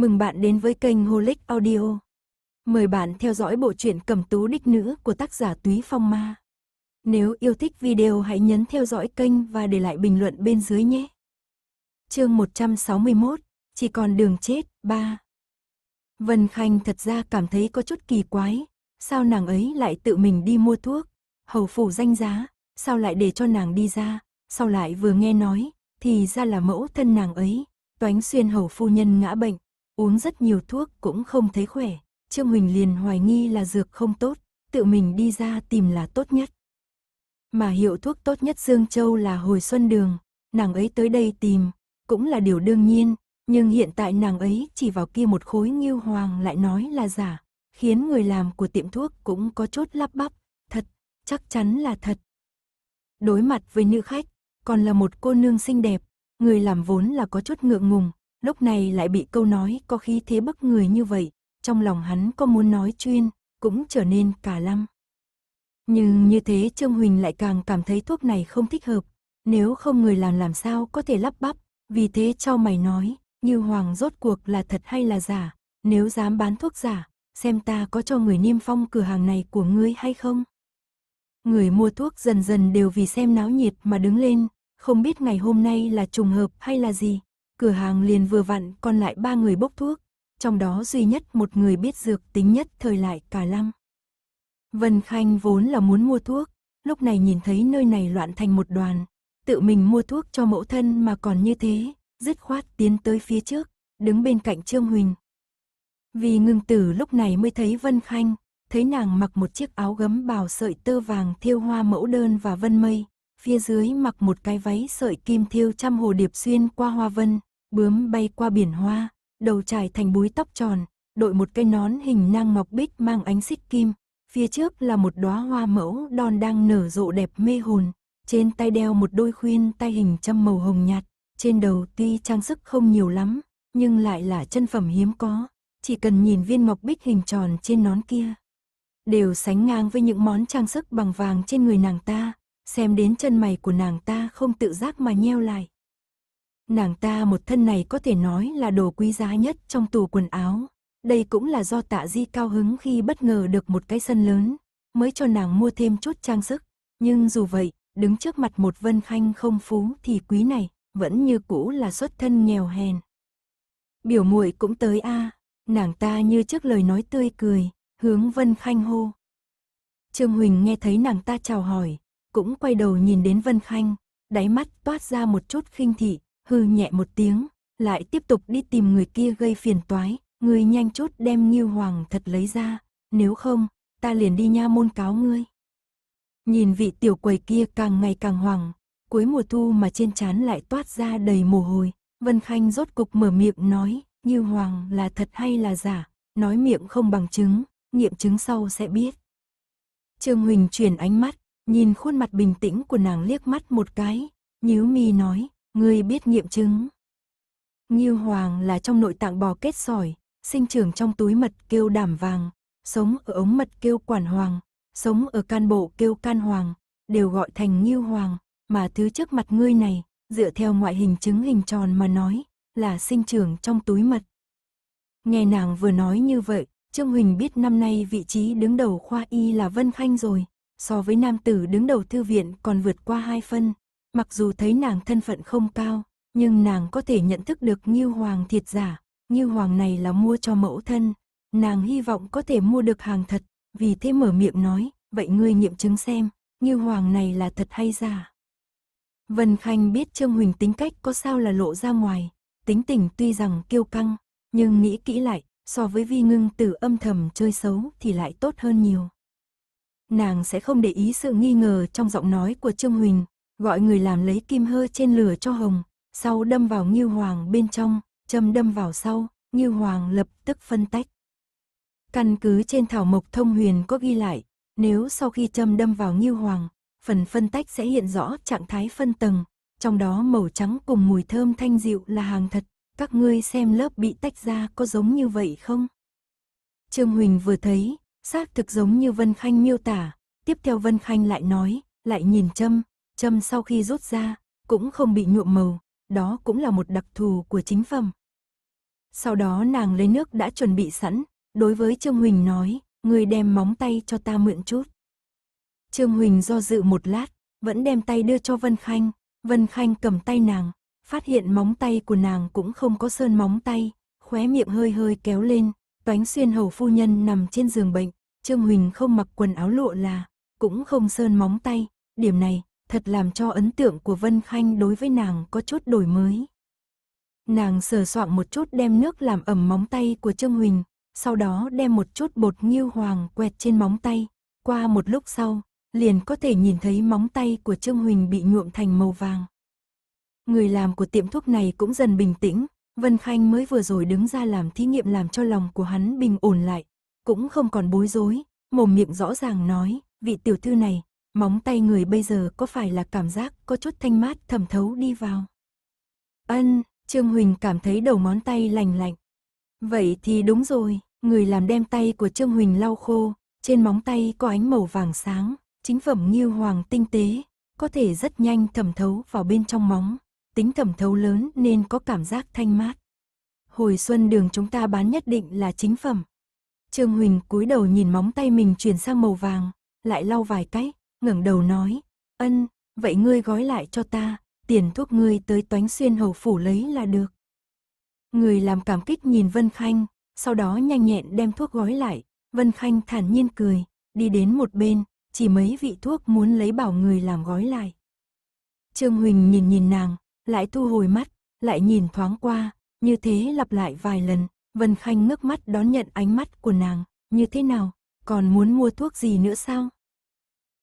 Mừng bạn đến với kênh Holic Audio. Mời bạn theo dõi bộ truyện Cẩm Tú đích nữ của tác giả Túy Phong Ma. Nếu yêu thích video hãy nhấn theo dõi kênh và để lại bình luận bên dưới nhé. Chương 161, chỉ còn đường chết, 3. Vân Khanh thật ra cảm thấy có chút kỳ quái, sao nàng ấy lại tự mình đi mua thuốc, hầu phủ danh giá, sao lại để cho nàng đi ra, sau lại vừa nghe nói, thì ra là mẫu thân nàng ấy, Toánh Xuyên hầu phu nhân ngã bệnh, uống rất nhiều thuốc cũng không thấy khỏe, Trương Huỳnh liền hoài nghi là dược không tốt, tự mình đi ra tìm là tốt nhất. Mà hiệu thuốc tốt nhất Dương Châu là Hồi Xuân Đường, nàng ấy tới đây tìm, cũng là điều đương nhiên, nhưng hiện tại nàng ấy chỉ vào kia một khối ngưu hoàng lại nói là giả, khiến người làm của tiệm thuốc cũng có chút lắp bắp, thật, chắc chắn là thật. Đối mặt với nữ khách, còn là một cô nương xinh đẹp, người làm vốn là có chút ngượng ngùng, lúc này lại bị câu nói có khí thế bức người như vậy, trong lòng hắn có muốn nói chuyên, cũng trở nên cả lăm. Nhưng như thế Trương Huỳnh lại càng cảm thấy thuốc này không thích hợp, nếu không người làm sao có thể lắp bắp, vì thế cho mày nói, Ngưu Hoàng rốt cuộc là thật hay là giả, nếu dám bán thuốc giả, xem ta có cho người niêm phong cửa hàng này của ngươi hay không. Người mua thuốc dần dần đều vì xem náo nhiệt mà đứng lên, không biết ngày hôm nay là trùng hợp hay là gì, cửa hàng liền vừa vặn còn lại 3 người bốc thuốc, trong đó duy nhất một người biết dược tính nhất thời lại cả lăm. Vân Khanh vốn là muốn mua thuốc, lúc này nhìn thấy nơi này loạn thành một đoàn, tự mình mua thuốc cho mẫu thân mà còn như thế, dứt khoát tiến tới phía trước, đứng bên cạnh Trương Huỳnh. Vì Ngưng Tử lúc này mới thấy Vân Khanh, thấy nàng mặc một chiếc áo gấm bào sợi tơ vàng thêu hoa mẫu đơn và vân mây, phía dưới mặc một cái váy sợi kim thêu trăm hồ điệp xuyên qua hoa vân, bướm bay qua biển hoa, đầu trải thành búi tóc tròn, đội một cái nón hình nang ngọc bích mang ánh xích kim. Phía trước là một đóa hoa mẫu đon đang nở rộ đẹp mê hồn, trên tay đeo một đôi khuyên tai hình châm màu hồng nhạt, trên đầu tuy trang sức không nhiều lắm, nhưng lại là chân phẩm hiếm có, chỉ cần nhìn viên ngọc bích hình tròn trên nón kia, đều sánh ngang với những món trang sức bằng vàng trên người nàng ta, xem đến chân mày của nàng ta không tự giác mà nheo lại. Nàng ta một thân này có thể nói là đồ quý giá nhất trong tủ quần áo. Đây cũng là do Tạ Di cao hứng khi bất ngờ được một cái sân lớn, mới cho nàng mua thêm chút trang sức. Nhưng dù vậy, đứng trước mặt một Vân Khanh không phú thì quý này, vẫn như cũ là xuất thân nghèo hèn. Biểu muội cũng tới a, nàng ta như trước lời nói tươi cười, hướng Vân Khanh hô. Trương Huỳnh nghe thấy nàng ta chào hỏi, cũng quay đầu nhìn đến Vân Khanh, đáy mắt toát ra một chút khinh thị, hừ nhẹ một tiếng, lại tiếp tục đi tìm người kia gây phiền toái. Ngươi nhanh chút đem Ngưu Hoàng thật lấy ra, nếu không, ta liền đi nha môn cáo ngươi. Nhìn vị tiểu quầy kia càng ngày càng hoảng, cuối mùa thu mà trên trán lại toát ra đầy mồ hôi, Vân Khanh rốt cục mở miệng nói, Ngưu Hoàng là thật hay là giả, nói miệng không bằng chứng, nghiệm chứng sau sẽ biết. Trương Huỳnh chuyển ánh mắt, nhìn khuôn mặt bình tĩnh của nàng liếc mắt một cái, nhíu mi nói, ngươi biết nghiệm chứng. Ngưu Hoàng là trong nội tạng bò kết sỏi, sinh trưởng trong túi mật kêu đảm vàng, sống ở ống mật kêu quản hoàng, sống ở can bộ kêu can hoàng, đều gọi thành Ngưu Hoàng, mà thứ trước mặt ngươi này, dựa theo ngoại hình trứng hình tròn mà nói, là sinh trưởng trong túi mật. Nghe nàng vừa nói như vậy, Trương Huỳnh biết năm nay vị trí đứng đầu khoa y là Vân Khanh rồi, so với nam tử đứng đầu thư viện còn vượt qua 2 phân, mặc dù thấy nàng thân phận không cao, nhưng nàng có thể nhận thức được Ngưu Hoàng thiệt giả. Ngưu Hoàng này là mua cho mẫu thân, nàng hy vọng có thể mua được hàng thật, vì thế mở miệng nói, vậy ngươi nghiệm chứng xem, Ngưu Hoàng này là thật hay giả. Vân Khanh biết Trương Huỳnh tính cách có sao là lộ ra ngoài, tính tình tuy rằng kiêu căng, nhưng nghĩ kỹ lại, so với Vi Ngưng Tử âm thầm chơi xấu thì lại tốt hơn nhiều. Nàng sẽ không để ý sự nghi ngờ trong giọng nói của Trương Huỳnh, gọi người làm lấy kim hơ trên lửa cho hồng, sau đâm vào Ngưu Hoàng bên trong. Châm đâm vào sau, Ngưu Hoàng lập tức phân tách. Căn cứ trên thảo mộc thông huyền có ghi lại, nếu sau khi châm đâm vào Ngưu Hoàng, phần phân tách sẽ hiện rõ trạng thái phân tầng, trong đó màu trắng cùng mùi thơm thanh dịu là hàng thật, các ngươi xem lớp bị tách ra có giống như vậy không? Trương Huỳnh vừa thấy, xác thực giống như Vân Khanh miêu tả, tiếp theo Vân Khanh lại nói, lại nhìn châm, châm sau khi rút ra, cũng không bị nhuộm màu, đó cũng là một đặc thù của chính phẩm. Sau đó nàng lấy nước đã chuẩn bị sẵn, đối với Trương Huỳnh nói, người đem móng tay cho ta mượn chút. Trương Huỳnh do dự một lát, vẫn đem tay đưa cho Vân Khanh. Vân Khanh cầm tay nàng, phát hiện móng tay của nàng cũng không có sơn móng tay, khóe miệng hơi hơi kéo lên. Toánh Xuyên hầu phu nhân nằm trên giường bệnh, Trương Huỳnh không mặc quần áo lụa là, cũng không sơn móng tay, điểm này thật làm cho ấn tượng của Vân Khanh đối với nàng có chút đổi mới. Nàng sờ soạng một chút đem nước làm ẩm móng tay của Trương Huỳnh, sau đó đem một chút bột ngưu hoàng quẹt trên móng tay, qua một lúc sau, liền có thể nhìn thấy móng tay của Trương Huỳnh bị nhuộm thành màu vàng. Người làm của tiệm thuốc này cũng dần bình tĩnh, Vân Khanh mới vừa rồi đứng ra làm thí nghiệm làm cho lòng của hắn bình ổn lại, cũng không còn bối rối, mồm miệng rõ ràng nói, vị tiểu thư này, móng tay người bây giờ có phải là cảm giác có chút thanh mát thẩm thấu đi vào. Ân, Trương Huỳnh cảm thấy đầu ngón tay lành lạnh. Vậy thì đúng rồi, người làm đem tay của Trương Huỳnh lau khô, trên móng tay có ánh màu vàng sáng, chính phẩm như hoàng tinh tế, có thể rất nhanh thẩm thấu vào bên trong móng. Tính thẩm thấu lớn nên có cảm giác thanh mát. Hồi Xuân Đường chúng ta bán nhất định là chính phẩm. Trương Huỳnh cúi đầu nhìn móng tay mình chuyển sang màu vàng, lại lau vài cái, ngẩng đầu nói, ân, vậy ngươi gói lại cho ta, tiền thuốc ngươi tới Toánh Xuyên hầu phủ lấy là được. Người làm cảm kích nhìn Vân Khanh, sau đó nhanh nhẹn đem thuốc gói lại. Vân Khanh thản nhiên cười, đi đến một bên, chỉ mấy vị thuốc muốn lấy bảo người làm gói lại. Trương Huỳnh nhìn nàng, lại thu hồi mắt, lại nhìn thoáng qua, như thế lặp lại vài lần. Vân Khanh ngước mắt đón nhận ánh mắt của nàng, như thế nào, còn muốn mua thuốc gì nữa sao?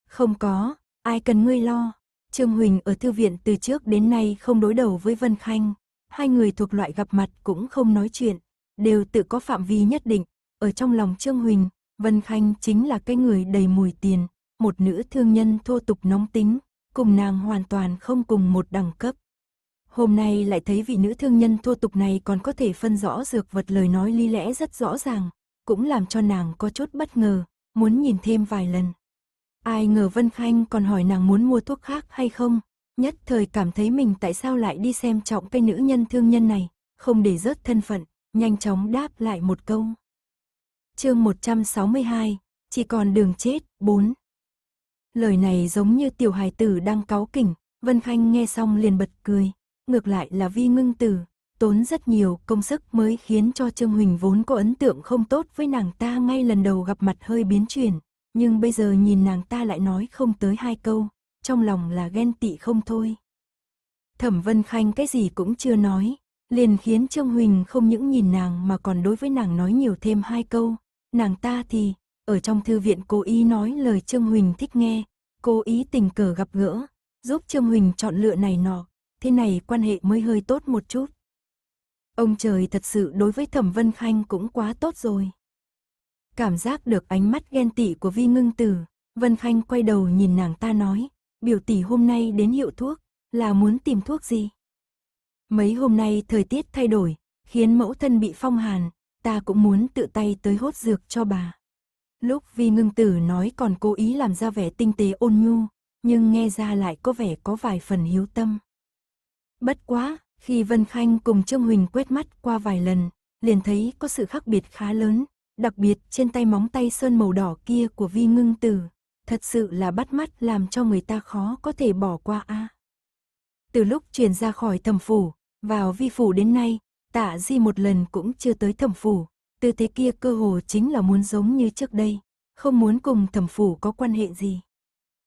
Không có, ai cần ngươi lo. Trương Huỳnh ở thư viện từ trước đến nay không đối đầu với Vân Khanh, hai người thuộc loại gặp mặt cũng không nói chuyện, đều tự có phạm vi nhất định. Ở trong lòng Trương Huỳnh, Vân Khanh chính là cái người đầy mùi tiền, một nữ thương nhân thô tục nóng tính, cùng nàng hoàn toàn không cùng một đẳng cấp. Hôm nay lại thấy vị nữ thương nhân thô tục này còn có thể phân rõ dược vật, lời nói lý lẽ rất rõ ràng, cũng làm cho nàng có chút bất ngờ, muốn nhìn thêm vài lần. Ai ngờ Vân Khanh còn hỏi nàng muốn mua thuốc khác hay không, nhất thời cảm thấy mình tại sao lại đi xem trọng cái nữ nhân thương nhân này, không để rớt thân phận, nhanh chóng đáp lại một câu. Chương 162, chỉ còn đường chết, 4. Lời này giống như tiểu hài tử đang cáu kỉnh, Vân Khanh nghe xong liền bật cười. Ngược lại là Vi Ngưng Tử, tốn rất nhiều công sức mới khiến cho Trương Huỳnh vốn có ấn tượng không tốt với nàng ta, ngay lần đầu gặp mặt hơi biến chuyển, nhưng bây giờ nhìn nàng ta lại nói không tới hai câu, trong lòng là ghen tị không thôi. Thẩm Vân Khanh cái gì cũng chưa nói, liền khiến Trương Huỳnh không những nhìn nàng mà còn đối với nàng nói nhiều thêm hai câu. Nàng ta thì, ở trong thư viện cố ý nói lời Trương Huỳnh thích nghe, cố ý tình cờ gặp gỡ, giúp Trương Huỳnh chọn lựa này nọ. Thế này quan hệ mới hơi tốt một chút. Ông trời thật sự đối với Thẩm Vân Khanh cũng quá tốt rồi. Cảm giác được ánh mắt ghen tị của Vi Ngưng Tử, Vân Khanh quay đầu nhìn nàng ta nói, biểu tỷ hôm nay đến hiệu thuốc, là muốn tìm thuốc gì? Mấy hôm nay thời tiết thay đổi, khiến mẫu thân bị phong hàn, ta cũng muốn tự tay tới hốt dược cho bà. Lúc Vi Ngưng Tử nói còn cố ý làm ra vẻ tinh tế ôn nhu, nhưng nghe ra lại có vẻ có vài phần hiếu tâm. Bất quá, khi Vân Khanh cùng Trương Huỳnh quét mắt qua vài lần, liền thấy có sự khác biệt khá lớn, đặc biệt trên tay móng tay sơn màu đỏ kia của Vi Ngưng Tử, thật sự là bắt mắt làm cho người ta khó có thể bỏ qua a. Từ lúc chuyển ra khỏi Thẩm phủ, vào Vi phủ đến nay, Tạ Di một lần cũng chưa tới Thẩm phủ, tư thế kia cơ hồ chính là muốn giống như trước đây, không muốn cùng Thẩm phủ có quan hệ gì.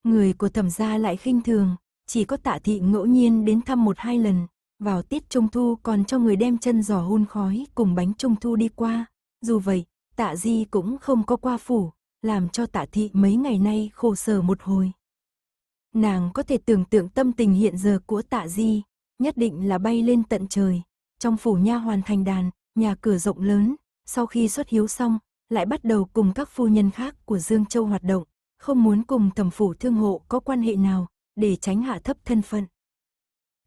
Người của Thẩm gia lại khinh thường. Chỉ có Tạ Thị ngẫu nhiên đến thăm một hai lần, vào tiết trung thu còn cho người đem chân giò hun khói cùng bánh trung thu đi qua. Dù vậy, Tạ Di cũng không có qua phủ, làm cho Tạ Thị mấy ngày nay khổ sở một hồi. Nàng có thể tưởng tượng tâm tình hiện giờ của Tạ Di, nhất định là bay lên tận trời. Trong phủ nha hoàn thành đàn, nhà cửa rộng lớn, sau khi xuất hiếu xong, lại bắt đầu cùng các phu nhân khác của Dương Châu hoạt động, không muốn cùng Thẩm phủ thương hộ có quan hệ nào, để tránh hạ thấp thân phận.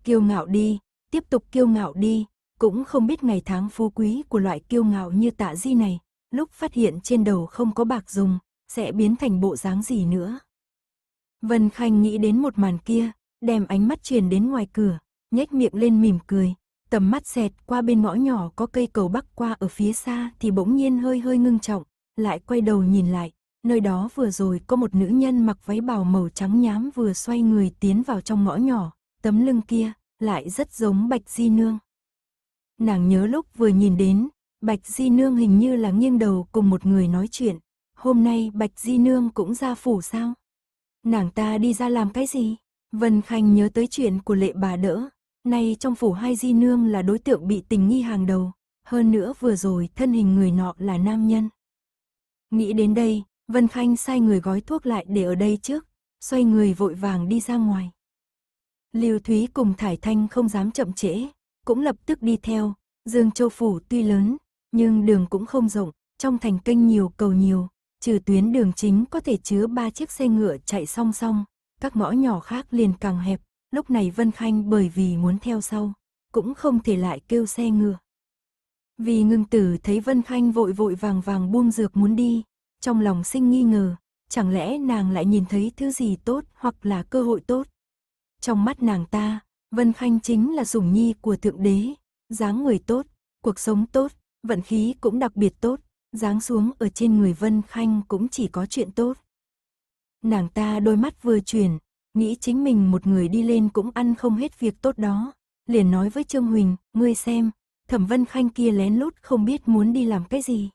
Kiêu ngạo đi, tiếp tục kiêu ngạo đi, cũng không biết ngày tháng phú quý của loại kiêu ngạo như Tạ Di này, lúc phát hiện trên đầu không có bạc dùng, sẽ biến thành bộ dáng gì nữa. Vân Khanh nghĩ đến một màn kia, đem ánh mắt truyền đến ngoài cửa, nhếch miệng lên mỉm cười, Tầm mắt xẹt qua bên ngõ nhỏ có cây cầu bắc qua ở phía xa thì bỗng nhiên hơi hơi ngưng trọng, lại quay đầu nhìn lại, nơi đó vừa rồi có một nữ nhân mặc váy bào màu trắng nhám vừa xoay người tiến vào trong ngõ nhỏ, tấm lưng kia lại rất giống Bạch Di Nương. Nàng nhớ lúc vừa nhìn đến, Bạch Di Nương hình như là nghiêng đầu cùng một người nói chuyện, hôm nay Bạch Di Nương cũng ra phủ sao? Nàng ta đi ra làm cái gì? Vân Khanh nhớ tới chuyện của lệ bà đỡ. Nay trong phủ hai Di Nương là đối tượng bị tình nghi hàng đầu, hơn nữa vừa rồi thân hình người nọ là nam nhân. Nghĩ đến đây, Vân Khanh sai người gói thuốc lại để ở đây trước, xoay người vội vàng đi ra ngoài. Lưu Thúy cùng Thải Thanh không dám chậm trễ, cũng lập tức đi theo. Dương Châu phủ tuy lớn, nhưng đường cũng không rộng, trong thành kênh nhiều cầu nhiều, trừ tuyến đường chính có thể chứa 3 chiếc xe ngựa chạy song song, các ngõ nhỏ khác liền càng hẹp. Lúc này Vân Khanh bởi vì muốn theo sau, cũng không thể lại kêu xe ngựa. Vì Ngưng Tử thấy Vân Khanh vội vàng buông dược muốn đi, trong lòng sinh nghi ngờ, chẳng lẽ nàng lại nhìn thấy thứ gì tốt hoặc là cơ hội tốt. Trong mắt nàng ta, Vân Khanh chính là sủng nhi của Thượng Đế, dáng người tốt, cuộc sống tốt, vận khí cũng đặc biệt tốt, dáng xuống ở trên người Vân Khanh cũng chỉ có chuyện tốt. Nàng ta đôi mắt vừa chuyển, nghĩ chính mình một người đi lên cũng ăn không hết việc tốt đó, liền nói với Trương Huỳnh, ngươi xem, Thẩm Vân Khanh kia lén lút không biết muốn đi làm cái gì.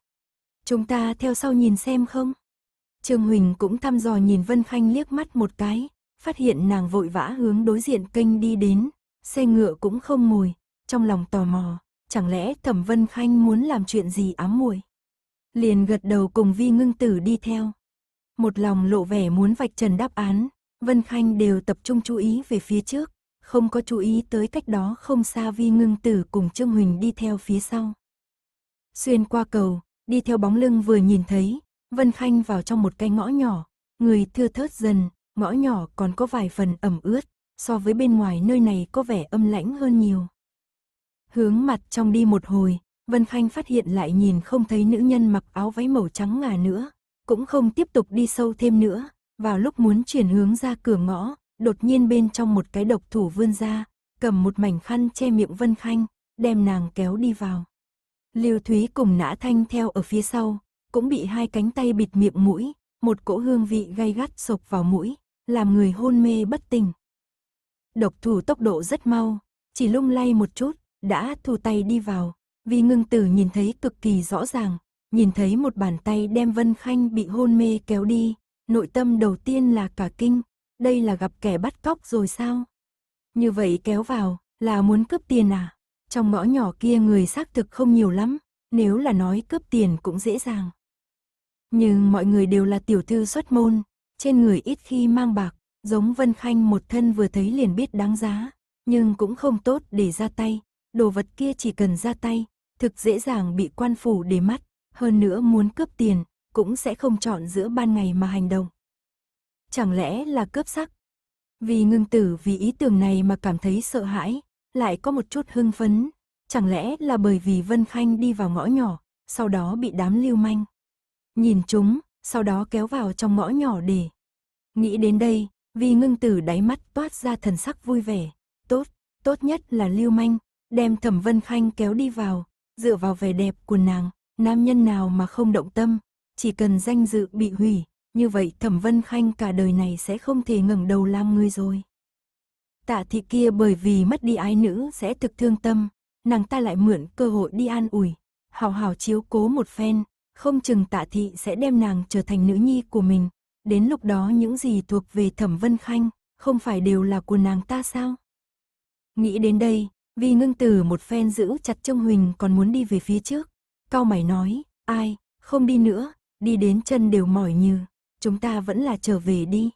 Chúng ta theo sau nhìn xem không? Trương Huỳnh cũng thăm dò nhìn Vân Khanh liếc mắt một cái, phát hiện nàng vội vã hướng đối diện kênh đi đến, xe ngựa cũng không ngồi, trong lòng tò mò, chẳng lẽ Thẩm Vân Khanh muốn làm chuyện gì ám muội? Liền gật đầu cùng Vi Ngưng Tử đi theo. Một lòng lộ vẻ muốn vạch trần đáp án, Vân Khanh đều tập trung chú ý về phía trước, không có chú ý tới cách đó không xa Vi Ngưng Tử cùng Trương Huỳnh đi theo phía sau. Xuyên qua cầu, đi theo bóng lưng vừa nhìn thấy, Vân Khanh vào trong một cái ngõ nhỏ, người thưa thớt dần, ngõ nhỏ còn có vài phần ẩm ướt, so với bên ngoài nơi này có vẻ âm lãnh hơn nhiều. Hướng mặt trong đi một hồi, Vân Khanh phát hiện lại nhìn không thấy nữ nhân mặc áo váy màu trắng ngà nữa, cũng không tiếp tục đi sâu thêm nữa. Vào lúc muốn chuyển hướng ra cửa ngõ, đột nhiên bên trong một cái độc thủ vươn ra, cầm một mảnh khăn che miệng Vân Khanh, đem nàng kéo đi vào. Lưu Thúy cùng Nã Thanh theo ở phía sau, cũng bị hai cánh tay bịt miệng mũi, một cỗ hương vị gay gắt sộc vào mũi, làm người hôn mê bất tỉnh. Độc thủ tốc độ rất mau, chỉ lung lay một chút, đã thu tay đi vào, vì Ngưng Tử nhìn thấy cực kỳ rõ ràng, nhìn thấy một bàn tay đem Vân Khanh bị hôn mê kéo đi. Nội tâm đầu tiên là cả kinh, đây là gặp kẻ bắt cóc rồi sao? Như vậy kéo vào, là muốn cướp tiền à? Trong ngõ nhỏ kia người xác thực không nhiều lắm, nếu là nói cướp tiền cũng dễ dàng. Nhưng mọi người đều là tiểu thư xuất môn, trên người ít khi mang bạc, giống Vân Khanh một thân vừa thấy liền biết đáng giá, nhưng cũng không tốt để ra tay, đồ vật kia chỉ cần ra tay, thực dễ dàng bị quan phủ để mắt, hơn nữa muốn cướp tiền cũng sẽ không chọn giữa ban ngày mà hành động. Chẳng lẽ là cướp sắc? Vì Ngưng Tử vì ý tưởng này mà cảm thấy sợ hãi, lại có một chút hưng phấn, chẳng lẽ là bởi vì Vân Khanh đi vào ngõ nhỏ, sau đó bị đám lưu manh nhìn chúng, sau đó kéo vào trong ngõ nhỏ để. Nghĩ đến đây, Vì Ngưng Tử đáy mắt toát ra thần sắc vui vẻ, tốt nhất là lưu manh, đem Thẩm Vân Khanh kéo đi vào, dựa vào vẻ đẹp của nàng, nam nhân nào mà không động tâm. Chỉ cần danh dự bị hủy, như vậy Thẩm Vân Khanh cả đời này sẽ không thể ngẩng đầu làm người rồi. Tạ thị kia bởi vì mất đi ái nữ sẽ thực thương tâm, nàng ta lại mượn cơ hội đi an ủi, hào hào chiếu cố một phen, không chừng Tạ thị sẽ đem nàng trở thành nữ nhi của mình. Đến lúc đó những gì thuộc về Thẩm Vân Khanh, không phải đều là của nàng ta sao? Nghĩ đến đây, Vi Ngưng Tử một phen giữ chặt Trương Huỳnh còn muốn đi về phía trước. Cau mày nói, ai, không đi nữa. Đi đến chân đều mỏi nhừ, chúng ta vẫn là trở về đi.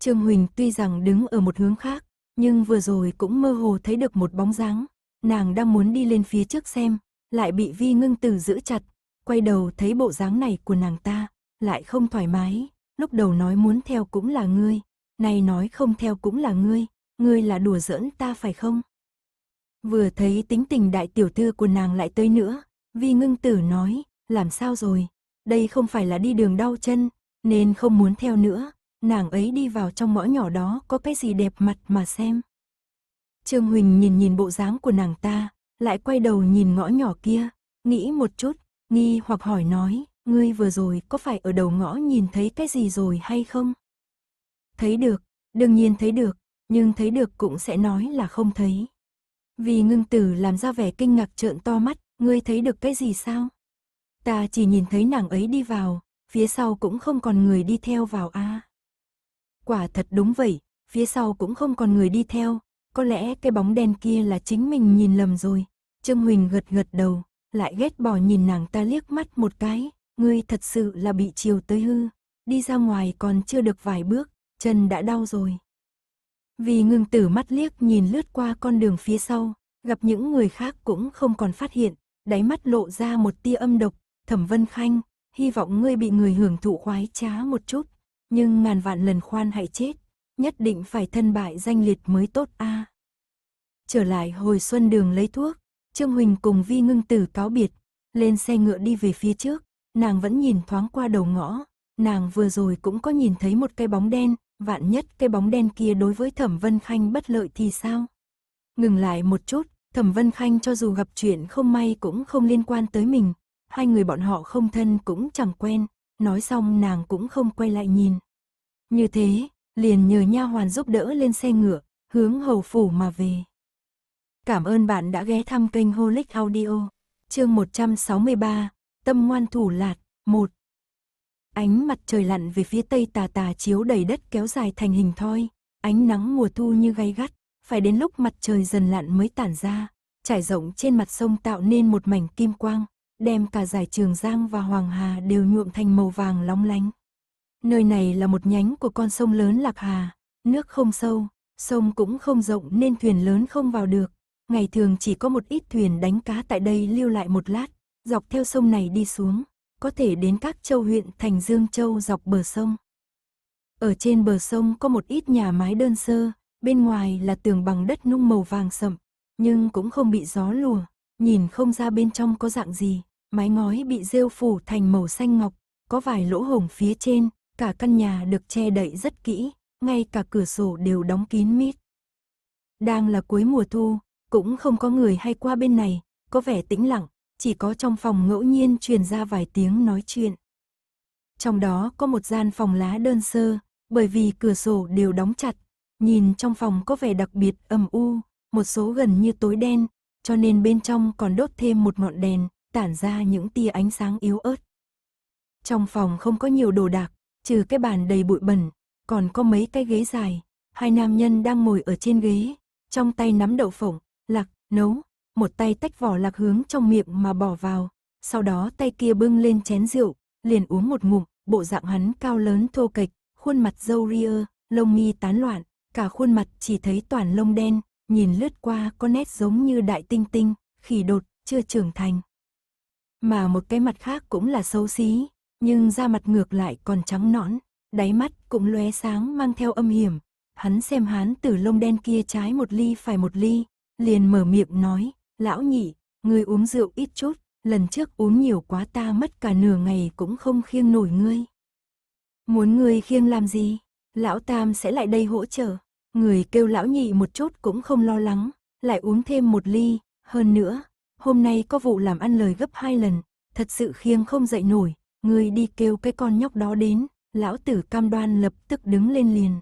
Trương Huỳnh tuy rằng đứng ở một hướng khác, nhưng vừa rồi cũng mơ hồ thấy được một bóng dáng. Nàng đang muốn đi lên phía trước xem, lại bị Vi Ngưng Tử giữ chặt. Quay đầu thấy bộ dáng này của nàng ta, lại không thoải mái. Lúc đầu nói muốn theo cũng là ngươi, nay nói không theo cũng là ngươi là đùa giỡn ta phải không? Vừa thấy tính tình đại tiểu thư của nàng lại tới nữa, Vi Ngưng Tử nói, làm sao rồi? Đây không phải là đi đường đau chân, nên không muốn theo nữa, nàng ấy đi vào trong ngõ nhỏ đó có cái gì đẹp mặt mà xem. Trương Huỳnh nhìn bộ dáng của nàng ta, lại quay đầu nhìn ngõ nhỏ kia, nghĩ một chút, nghi hoặc hỏi nói, ngươi vừa rồi có phải ở đầu ngõ nhìn thấy cái gì rồi hay không? Thấy được, đương nhiên thấy được, nhưng thấy được cũng sẽ nói là không thấy. Vì Ngưng Tử làm ra vẻ kinh ngạc trợn to mắt, ngươi thấy được cái gì sao? Ta chỉ nhìn thấy nàng ấy đi vào, phía sau cũng không còn người đi theo vào a. Quả thật đúng vậy, phía sau cũng không còn người đi theo, có lẽ cái bóng đen kia là chính mình nhìn lầm rồi. Trương Huỳnh gật gật đầu, lại ghét bỏ nhìn nàng ta liếc mắt một cái, ngươi thật sự là bị chiều tới hư, đi ra ngoài còn chưa được vài bước, chân đã đau rồi. Vì Ngưng Tử mắt liếc nhìn lướt qua con đường phía sau, gặp những người khác cũng không còn phát hiện, đáy mắt lộ ra một tia âm độc, Thẩm Vân Khanh, hy vọng ngươi bị người hưởng thụ khoái trá một chút, nhưng ngàn vạn lần khoan hãy chết, nhất định phải thân bại danh liệt mới tốt a. Trở lại Hồi Xuân Đường lấy thuốc, Trương Huỳnh cùng Vi Ngưng Tử cáo biệt, lên xe ngựa đi về phía trước, nàng vẫn nhìn thoáng qua đầu ngõ, nàng vừa rồi cũng có nhìn thấy một cái bóng đen, vạn nhất cái bóng đen kia đối với Thẩm Vân Khanh bất lợi thì sao? Ngừng lại một chút, Thẩm Vân Khanh cho dù gặp chuyện không may cũng không liên quan tới mình, hai người bọn họ không thân cũng chẳng quen, nói xong nàng cũng không quay lại nhìn. Như thế, liền nhờ nha hoàn giúp đỡ lên xe ngựa, hướng hầu phủ mà về. Cảm ơn bạn đã ghé thăm kênh Holic Audio. Chương 163, Tâm ngoan thủ lạt, 1. Ánh mặt trời lặn về phía tây tà tà chiếu đầy đất kéo dài thành hình thoi, ánh nắng mùa thu như gay gắt, phải đến lúc mặt trời dần lặn mới tản ra, trải rộng trên mặt sông tạo nên một mảnh kim quang, đem cả dải Trường Giang và Hoàng Hà đều nhuộm thành màu vàng lóng lánh. Nơi này là một nhánh của con sông lớn Lạc Hà, nước không sâu, sông cũng không rộng nên thuyền lớn không vào được, ngày thường chỉ có một ít thuyền đánh cá tại đây lưu lại một lát, dọc theo sông này đi xuống, có thể đến các châu huyện thành Dương Châu dọc bờ sông. Ở trên bờ sông có một ít nhà mái đơn sơ, bên ngoài là tường bằng đất nung màu vàng sậm, nhưng cũng không bị gió lùa, nhìn không ra bên trong có dạng gì, mái ngói bị rêu phủ thành màu xanh ngọc, có vài lỗ hổng phía trên, cả căn nhà được che đậy rất kỹ, ngay cả cửa sổ đều đóng kín mít. Đang là cuối mùa thu, cũng không có người hay qua bên này, có vẻ tĩnh lặng. Chỉ có trong phòng ngẫu nhiên truyền ra vài tiếng nói chuyện. Trong đó có một gian phòng lá đơn sơ, bởi vì cửa sổ đều đóng chặt, nhìn trong phòng có vẻ đặc biệt âm u, một số gần như tối đen, cho nên bên trong còn đốt thêm một ngọn đèn, tản ra những tia ánh sáng yếu ớt. Trong phòng không có nhiều đồ đạc, trừ cái bàn đầy bụi bẩn, còn có mấy cái ghế dài, hai nam nhân đang ngồi ở trên ghế, trong tay nắm đậu phộng, lạc, nấu. Một tay tách vỏ lạc hướng trong miệng mà bỏ vào, sau đó tay kia bưng lên chén rượu, liền uống một ngụm, bộ dạng hắn cao lớn thô kệch, khuôn mặt râu ria, lông mi tán loạn, cả khuôn mặt chỉ thấy toàn lông đen, nhìn lướt qua có nét giống như đại tinh tinh, khỉ đột, chưa trưởng thành. Mà một cái mặt khác cũng là xấu xí, nhưng da mặt ngược lại còn trắng nõn, đáy mắt cũng lóe sáng mang theo âm hiểm, hắn xem hắn từ lông đen kia trái một ly phải một ly, liền mở miệng nói. Lão nhị, ngươi uống rượu ít chút, lần trước uống nhiều quá ta mất cả nửa ngày cũng không khiêng nổi ngươi. Muốn ngươi khiêng làm gì? Lão tam sẽ lại đây hỗ trợ. Người kêu lão nhị một chút cũng không lo lắng, lại uống thêm một ly, hơn nữa, hôm nay có vụ làm ăn lời gấp 2 lần, thật sự khiêng không dậy nổi, ngươi đi kêu cái con nhóc đó đến, lão tử cam đoan lập tức đứng lên liền.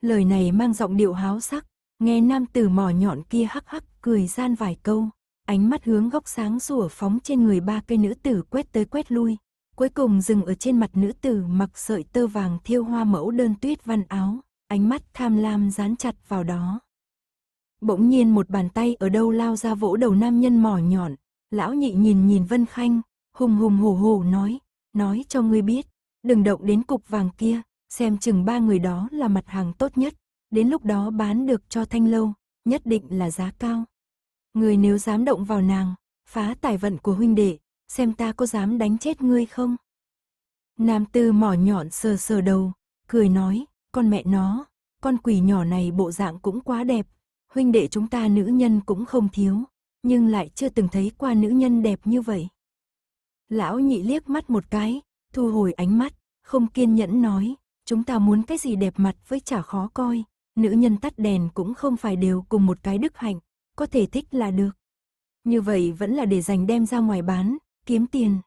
Lời này mang giọng điệu háo sắc, nghe nam tử mỏ nhọn kia hắc hắc cười gian vài câu, ánh mắt hướng góc sáng sủa phóng trên người ba cây nữ tử quét tới quét lui, cuối cùng dừng ở trên mặt nữ tử mặc sợi tơ vàng thiêu hoa mẫu đơn tuyết văn áo, ánh mắt tham lam dán chặt vào đó. Bỗng nhiên một bàn tay ở đâu lao ra vỗ đầu nam nhân mỏ nhọn, lão nhị nhìn Vân Khanh, hùng hùng hổ hổ nói cho ngươi biết, đừng động đến cục vàng kia, xem chừng 3 người đó là mặt hàng tốt nhất, đến lúc đó bán được cho thanh lâu, nhất định là giá cao. Ngươi nếu dám động vào nàng, phá tài vận của huynh đệ, xem ta có dám đánh chết ngươi không? Nam tử mỏ nhọn sờ sờ đầu, cười nói, con mẹ nó, con quỷ nhỏ này bộ dạng cũng quá đẹp, huynh đệ chúng ta nữ nhân cũng không thiếu, nhưng lại chưa từng thấy qua nữ nhân đẹp như vậy. Lão nhị liếc mắt một cái, thu hồi ánh mắt, không kiên nhẫn nói, chúng ta muốn cái gì đẹp mặt với chả khó coi, nữ nhân tắt đèn cũng không phải đều cùng một cái đức hạnh, có thể thích là được. Như vậy vẫn là để dành đem ra ngoài bán, kiếm tiền.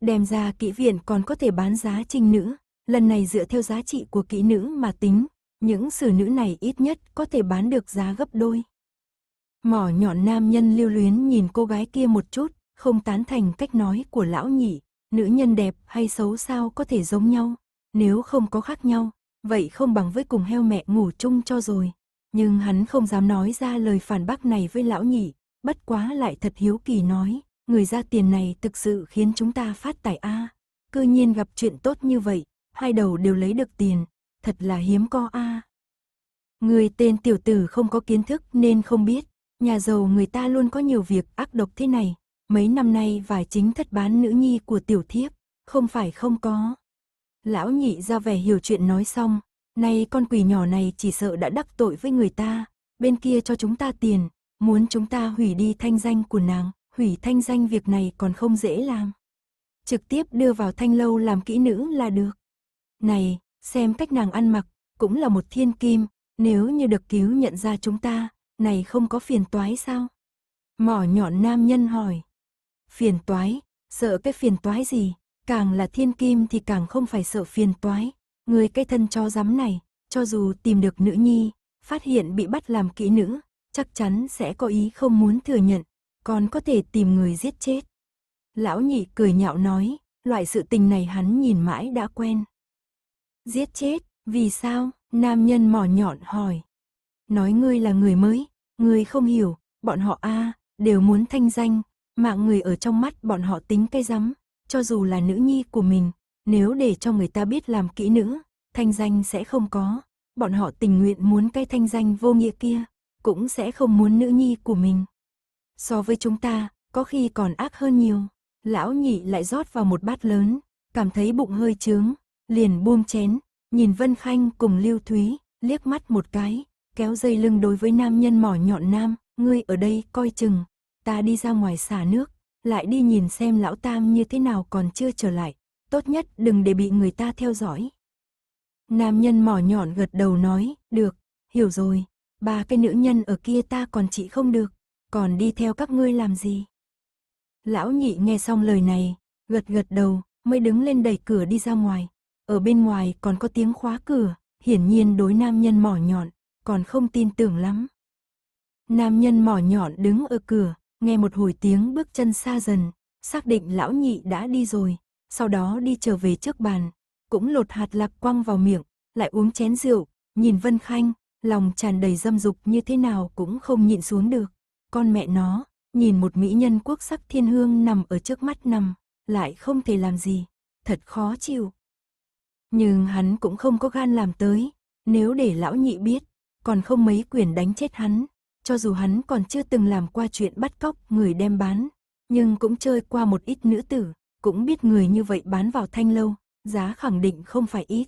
Đem ra kỹ viện còn có thể bán giá trinh nữ, lần này dựa theo giá trị của kỹ nữ mà tính, những xử nữ này ít nhất có thể bán được giá gấp đôi. Mỏ nhọn nam nhân lưu luyến nhìn cô gái kia một chút, không tán thành cách nói của lão nhị, nữ nhân đẹp hay xấu sao có thể giống nhau, nếu không có khác nhau, vậy không bằng với cùng heo mẹ ngủ chung cho rồi. Nhưng hắn không dám nói ra lời phản bác này với lão nhị, bất quá lại thật hiếu kỳ nói, người ra tiền này thực sự khiến chúng ta phát tài a, cư nhiên gặp chuyện tốt như vậy, hai đầu đều lấy được tiền, thật là hiếm có a. Người tên tiểu tử không có kiến thức nên không biết, nhà giàu người ta luôn có nhiều việc ác độc thế này, mấy năm nay vài chính thất bán nữ nhi của tiểu thiếp, không phải không có. Lão nhị ra vẻ hiểu chuyện nói xong, nay con quỷ nhỏ này chỉ sợ đã đắc tội với người ta, bên kia cho chúng ta tiền, muốn chúng ta hủy đi thanh danh của nàng, hủy thanh danh việc này còn không dễ làm. Trực tiếp đưa vào thanh lâu làm kỹ nữ là được. Này, xem cách nàng ăn mặc, cũng là một thiên kim, nếu như được cứu nhận ra chúng ta, này không có phiền toái sao? Mỏ nhọn nam nhân hỏi. Phiền toái, sợ cái phiền toái gì, càng là thiên kim thì càng không phải sợ phiền toái. Người cái thân chó rắm này, cho dù tìm được nữ nhi, phát hiện bị bắt làm kỹ nữ, chắc chắn sẽ có ý không muốn thừa nhận, còn có thể tìm người giết chết. Lão nhị cười nhạo nói, loại sự tình này hắn nhìn mãi đã quen. Giết chết, vì sao? Nam nhân mỏ nhọn hỏi. Nói ngươi là người mới, ngươi không hiểu, bọn họ đều muốn thanh danh, mạng người ở trong mắt bọn họ tính cái rắm, cho dù là nữ nhi của mình. Nếu để cho người ta biết làm kỹ nữ, thanh danh sẽ không có, bọn họ tình nguyện muốn cái thanh danh vô nghĩa kia, cũng sẽ không muốn nữ nhi của mình. So với chúng ta, có khi còn ác hơn nhiều. Lão nhị lại rót vào một bát lớn, cảm thấy bụng hơi trướng, liền buông chén, nhìn Vân Khanh cùng Lưu Thúy, liếc mắt một cái, kéo dây lưng đối với nam nhân mỏ nhọn nam, ngươi ở đây coi chừng, ta đi ra ngoài xả nước, lại đi nhìn xem lão tam như thế nào còn chưa trở lại. Tốt nhất đừng để bị người ta theo dõi. Nam nhân mỏ nhọn gật đầu nói, được, hiểu rồi, ba cái nữ nhân ở kia ta còn trị không được, còn đi theo các ngươi làm gì. Lão nhị nghe xong lời này, gật gật đầu, mới đứng lên đẩy cửa đi ra ngoài. Ở bên ngoài còn có tiếng khóa cửa, hiển nhiên đối nam nhân mỏ nhọn, còn không tin tưởng lắm. Nam nhân mỏ nhọn đứng ở cửa, nghe một hồi tiếng bước chân xa dần, xác định lão nhị đã đi rồi. Sau đó đi trở về trước bàn, cũng lột hạt lạc quăng vào miệng, lại uống chén rượu, nhìn Vân Khanh, lòng tràn đầy dâm dục như thế nào cũng không nhịn xuống được. Con mẹ nó, nhìn một mỹ nhân quốc sắc thiên hương nằm ở trước mắt nằm, lại không thể làm gì, thật khó chịu. Nhưng hắn cũng không có gan làm tới, nếu để lão nhị biết, còn không mấy quyền đánh chết hắn, cho dù hắn còn chưa từng làm qua chuyện bắt cóc người đem bán, nhưng cũng chơi qua một ít nữ tử. Cũng biết người như vậy bán vào thanh lâu, giá khẳng định không phải ít.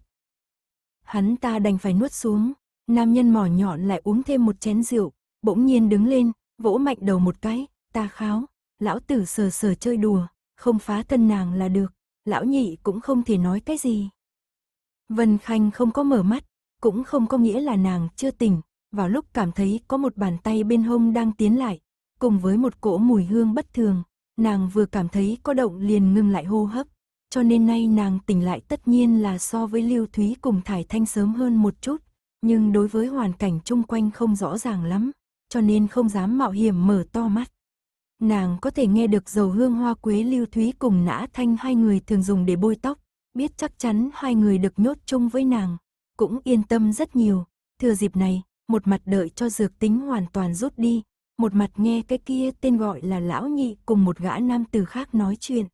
Hắn ta đành phải nuốt xuống, nam nhân mỏ nhọn lại uống thêm một chén rượu, bỗng nhiên đứng lên, vỗ mạnh đầu một cái, ta kháo, lão tử sờ sờ chơi đùa, không phá thân nàng là được, lão nhị cũng không thể nói cái gì. Vân Khanh không có mở mắt, cũng không có nghĩa là nàng chưa tỉnh, vào lúc cảm thấy có một bàn tay bên hông đang tiến lại, cùng với một cỗ mùi hương bất thường. Nàng vừa cảm thấy có động liền ngừng lại hô hấp, cho nên nay nàng tỉnh lại tất nhiên là so với Lưu Thúy cùng Thải Thanh sớm hơn một chút, nhưng đối với hoàn cảnh chung quanh không rõ ràng lắm, cho nên không dám mạo hiểm mở to mắt. Nàng có thể nghe được dầu hương hoa quế Lưu Thúy cùng Nã Thanh hai người thường dùng để bôi tóc, biết chắc chắn hai người được nhốt chung với nàng, cũng yên tâm rất nhiều, thừa dịp này, một mặt đợi cho dược tính hoàn toàn rút đi. Một mặt nghe cái kia tên gọi là lão nhị cùng một gã nam tử khác nói chuyện.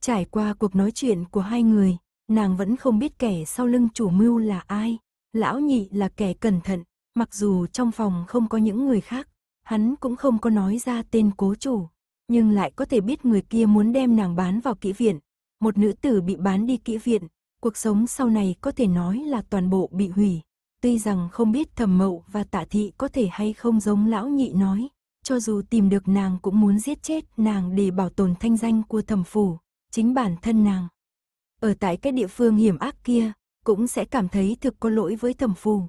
Trải qua cuộc nói chuyện của hai người, nàng vẫn không biết kẻ sau lưng chủ mưu là ai. Lão nhị là kẻ cẩn thận, mặc dù trong phòng không có những người khác, hắn cũng không có nói ra tên cố chủ, nhưng lại có thể biết người kia muốn đem nàng bán vào kỹ viện. Một nữ tử bị bán đi kỹ viện, cuộc sống sau này có thể nói là toàn bộ bị hủy. Tuy rằng không biết Thẩm Mẫu và Tạ Thị có thể hay không giống lão nhị nói, cho dù tìm được nàng cũng muốn giết chết nàng để bảo tồn thanh danh của Thẩm phủ, chính bản thân nàng. Ở tại cái địa phương hiểm ác kia, cũng sẽ cảm thấy thực có lỗi với Thẩm phủ.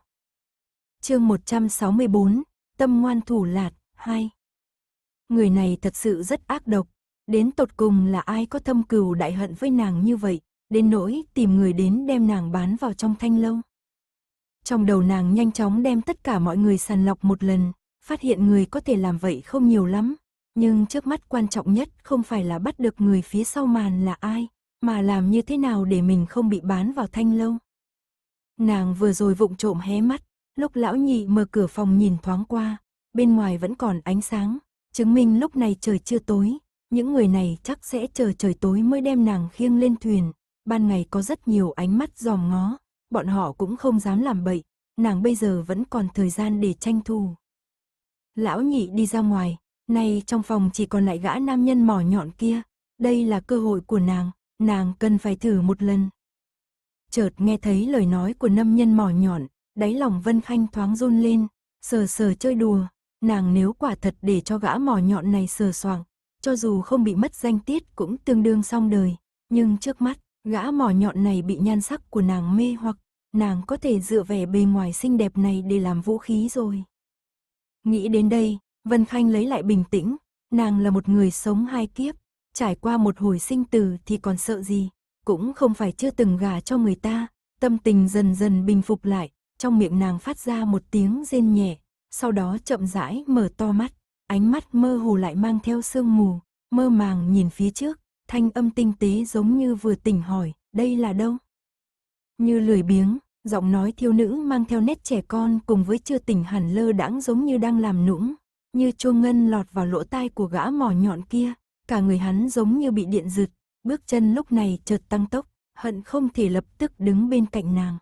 Chương 164, Tâm ngoan thủ lạt, 2. Người này thật sự rất ác độc, đến tột cùng là ai có thâm cừu đại hận với nàng như vậy, đến nỗi tìm người đến đem nàng bán vào trong thanh lâu. Trong đầu nàng nhanh chóng đem tất cả mọi người sàng lọc một lần, phát hiện người có thể làm vậy không nhiều lắm, nhưng trước mắt quan trọng nhất không phải là bắt được người phía sau màn là ai, mà làm như thế nào để mình không bị bán vào thanh lâu. Nàng vừa rồi vụng trộm hé mắt, lúc lão nhị mở cửa phòng nhìn thoáng qua, bên ngoài vẫn còn ánh sáng, chứng minh lúc này trời chưa tối, những người này chắc sẽ chờ trời tối mới đem nàng khiêng lên thuyền, ban ngày có rất nhiều ánh mắt dòm ngó, bọn họ cũng không dám làm bậy, nàng bây giờ vẫn còn thời gian để tranh thủ. Lão nhị đi ra ngoài, nay trong phòng chỉ còn lại gã nam nhân mỏ nhọn kia, đây là cơ hội của nàng cần phải thử một lần. Chợt nghe thấy lời nói của nam nhân mỏ nhọn, đáy lòng Vân Khanh thoáng run lên, sờ chơi đùa, nàng nếu quả thật để cho gã mỏ nhọn này sờ soạng, cho dù không bị mất danh tiết cũng tương đương xong đời, nhưng trước mắt, gã mỏ nhọn này bị nhan sắc của nàng mê hoặc, nàng có thể dựa vẻ bề ngoài xinh đẹp này để làm vũ khí rồi. Nghĩ đến đây, Vân Khanh lấy lại bình tĩnh, nàng là một người sống hai kiếp, trải qua một hồi sinh tử thì còn sợ gì, cũng không phải chưa từng gả cho người ta, tâm tình dần dần bình phục lại, trong miệng nàng phát ra một tiếng rên nhẹ, sau đó chậm rãi mở to mắt, ánh mắt mơ hồ lại mang theo sương mù, mơ màng nhìn phía trước, thanh âm tinh tế giống như vừa tỉnh hỏi, đây là đâu? Như lười biếng, giọng nói thiếu nữ mang theo nét trẻ con cùng với chưa tỉnh hẳn lơ đãng giống như đang làm nũng, như chuông ngân lọt vào lỗ tai của gã mỏ nhọn kia, cả người hắn giống như bị điện giật, bước chân lúc này chợt tăng tốc, hận không thể lập tức đứng bên cạnh nàng.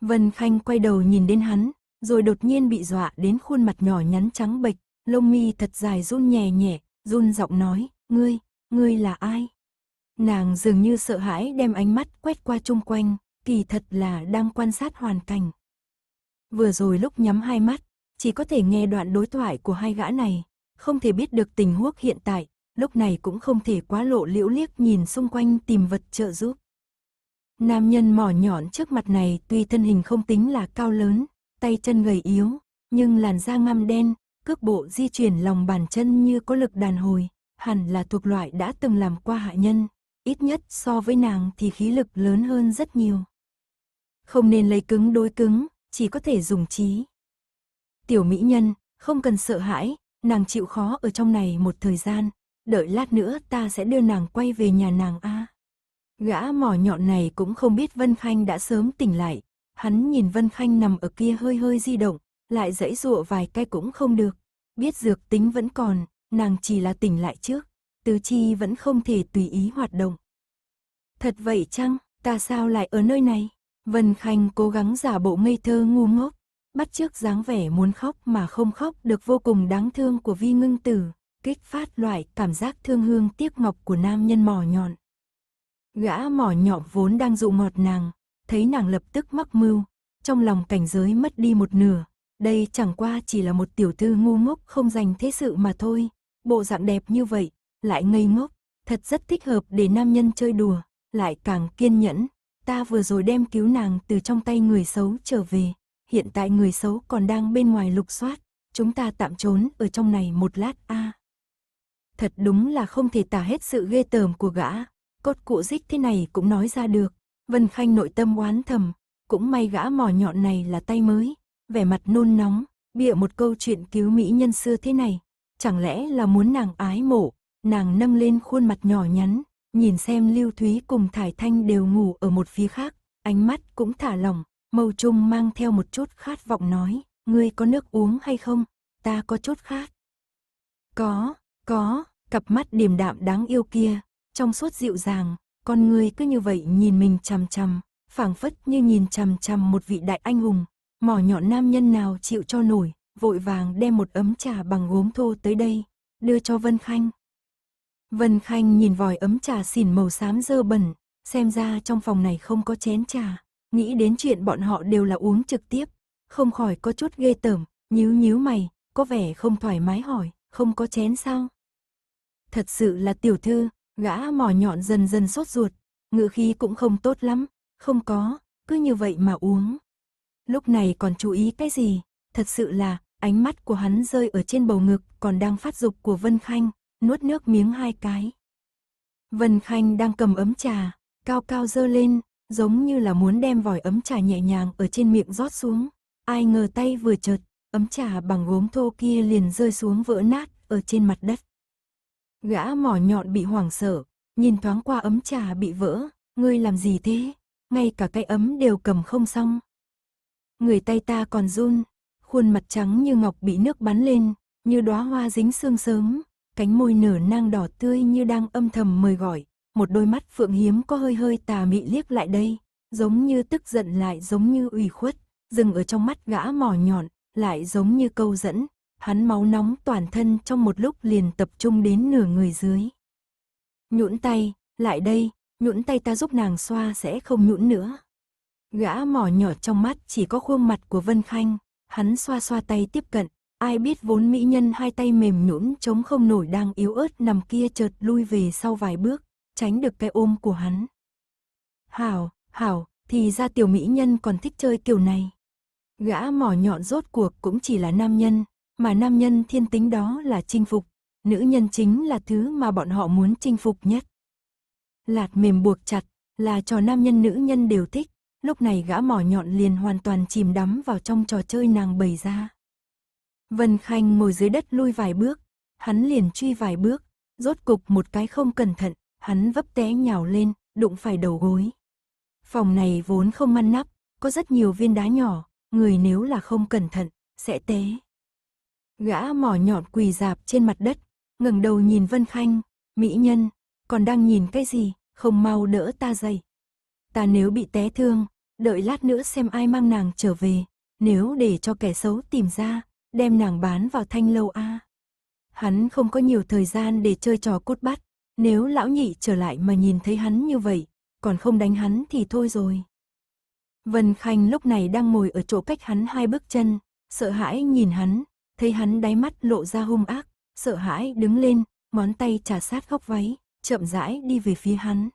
Vân Khanh quay đầu nhìn đến hắn, rồi đột nhiên bị dọa đến khuôn mặt nhỏ nhắn trắng bệch, lông mi thật dài run nhẹ nhẹ, run giọng nói, ngươi là ai? Nàng dường như sợ hãi đem ánh mắt quét qua chung quanh, kỳ thật là đang quan sát hoàn cảnh. Vừa rồi lúc nhắm hai mắt, chỉ có thể nghe đoạn đối thoại của hai gã này, không thể biết được tình huống hiện tại, lúc này cũng không thể quá lộ liễu liếc nhìn xung quanh tìm vật trợ giúp. Nam nhân mỏ nhọn trước mặt này tuy thân hình không tính là cao lớn, tay chân gầy yếu, nhưng làn da ngăm đen, cước bộ di chuyển lòng bàn chân như có lực đàn hồi, hẳn là thuộc loại đã từng làm qua hạ nhân, ít nhất so với nàng thì khí lực lớn hơn rất nhiều. Không nên lấy cứng đối cứng, chỉ có thể dùng trí. Tiểu mỹ nhân, không cần sợ hãi, nàng chịu khó ở trong này một thời gian, đợi lát nữa ta sẽ đưa nàng quay về nhà nàng a. Gã mỏ nhọn này cũng không biết Vân Khanh đã sớm tỉnh lại, hắn nhìn Vân Khanh nằm ở kia hơi hơi di động, lại giãy giụa vài cái cũng không được, biết dược tính vẫn còn, nàng chỉ là tỉnh lại trước, tứ chi vẫn không thể tùy ý hoạt động. Thật vậy chăng, ta sao lại ở nơi này? Vân Khanh cố gắng giả bộ ngây thơ ngu ngốc, bắt chước dáng vẻ muốn khóc mà không khóc được vô cùng đáng thương của Vi Ngưng Tử, kích phát loại cảm giác thương hương tiếc ngọc của nam nhân mỏ nhọn. Gã mỏ nhọn vốn đang dụ ngọt nàng, thấy nàng lập tức mắc mưu, trong lòng cảnh giới mất đi một nửa, đây chẳng qua chỉ là một tiểu thư ngu ngốc không dành thế sự mà thôi, bộ dạng đẹp như vậy, lại ngây ngốc, thật rất thích hợp để nam nhân chơi đùa, lại càng kiên nhẫn, ta vừa rồi đem cứu nàng từ trong tay người xấu trở về, hiện tại người xấu còn đang bên ngoài lục soát, chúng ta tạm trốn ở trong này một lát a. Thật đúng là không thể tả hết sự ghê tởm của gã. Cốt cụ dích thế này cũng nói ra được, Vân Khanh nội tâm oán thầm, cũng may gã mỏ nhọn này là tay mới, vẻ mặt nôn nóng, bịa một câu chuyện cứu mỹ nhân xưa thế này, chẳng lẽ là muốn nàng ái mộ, nàng nâng lên khuôn mặt nhỏ nhắn, nhìn xem Lưu Thúy cùng Thải Thanh đều ngủ ở một phía khác, ánh mắt cũng thả lỏng, mâu trung mang theo một chút khát vọng nói, ngươi có nước uống hay không, ta có chút khát. Có, cặp mắt điềm đạm đáng yêu kia. Trong suốt dịu dàng, con người cứ như vậy nhìn mình chằm chằm, phảng phất như nhìn chằm chằm một vị đại anh hùng, mỏ nhọn nam nhân nào chịu cho nổi, vội vàng đem một ấm trà bằng gốm thô tới đây, đưa cho Vân Khanh. Vân Khanh nhìn vòi ấm trà xỉn màu xám dơ bẩn, xem ra trong phòng này không có chén trà, nghĩ đến chuyện bọn họ đều là uống trực tiếp, không khỏi có chút ghê tởm, nhíu mày, có vẻ không thoải mái hỏi, không có chén sao? Thật sự là tiểu thư. Gã mỏ nhọn dần dần sốt ruột, ngữ khí cũng không tốt lắm, không có, cứ như vậy mà uống. lúc này còn chú ý cái gì? Thật sự là, ánh mắt của hắn rơi ở trên bầu ngực còn đang phát dục của Vân Khanh, nuốt nước miếng hai cái. Vân Khanh đang cầm ấm trà, cao cao dơ lên, giống như là muốn đem vòi ấm trà nhẹ nhàng ở trên miệng rót xuống. Ai ngờ tay vừa chợt, ấm trà bằng gốm thô kia liền rơi xuống vỡ nát ở trên mặt đất. Gã mỏ nhọn bị hoảng sợ, nhìn thoáng qua ấm trà bị vỡ, ngươi làm gì thế? Ngay cả cái ấm đều cầm không xong. Người tay ta còn run, khuôn mặt trắng như ngọc bị nước bắn lên, như đóa hoa dính sương sớm, cánh môi nở nang đỏ tươi như đang âm thầm mời gọi, một đôi mắt phượng hiếm có hơi hơi tà mị liếc lại đây, giống như tức giận lại giống như ủy khuất, dừng ở trong mắt gã mỏ nhọn, lại giống như câu dẫn, hắn máu nóng toàn thân trong một lúc liền tập trung đến nửa người dưới. Nhũn tay, lại đây, nhũn tay ta giúp nàng xoa sẽ không nhũn nữa. Gã mỏ nhỏ trong mắt chỉ có khuôn mặt của Vân Khanh, hắn xoa xoa tay tiếp cận, ai biết vốn mỹ nhân hai tay mềm nhũn chống không nổi đang yếu ớt nằm kia chợt lui về sau vài bước, tránh được cái ôm của hắn. Hảo, hảo, thì ra tiểu mỹ nhân còn thích chơi kiểu này. Gã mỏ nhọn rốt cuộc cũng chỉ là nam nhân, mà nam nhân thiên tính đó là chinh phục, nữ nhân chính là thứ mà bọn họ muốn chinh phục nhất. Lạt mềm buộc chặt là trò nam nhân nữ nhân đều thích, lúc này gã mỏ nhọn liền hoàn toàn chìm đắm vào trong trò chơi nàng bày ra. Vân Khanh ngồi dưới đất lui vài bước, hắn liền truy vài bước, rốt cục một cái không cẩn thận, hắn vấp té nhào lên, đụng phải đầu gối. Phòng này vốn không ngăn nắp, có rất nhiều viên đá nhỏ, người nếu là không cẩn thận, sẽ té. Gã mỏ nhọn quỳ rạp trên mặt đất, ngẩng đầu nhìn Vân Khanh, mỹ nhân, còn đang nhìn cái gì, không mau đỡ ta dậy. Ta nếu bị té thương, đợi lát nữa xem ai mang nàng trở về, nếu để cho kẻ xấu tìm ra, đem nàng bán vào thanh lâu a. Hắn không có nhiều thời gian để chơi trò cút bắt, nếu lão nhị trở lại mà nhìn thấy hắn như vậy, còn không đánh hắn thì thôi rồi. Vân Khanh lúc này đang ngồi ở chỗ cách hắn hai bước chân, sợ hãi nhìn hắn, thấy hắn đáy mắt lộ ra hung ác, sợ hãi đứng lên, ngón tay trà sát góc váy, chậm rãi đi về phía hắn.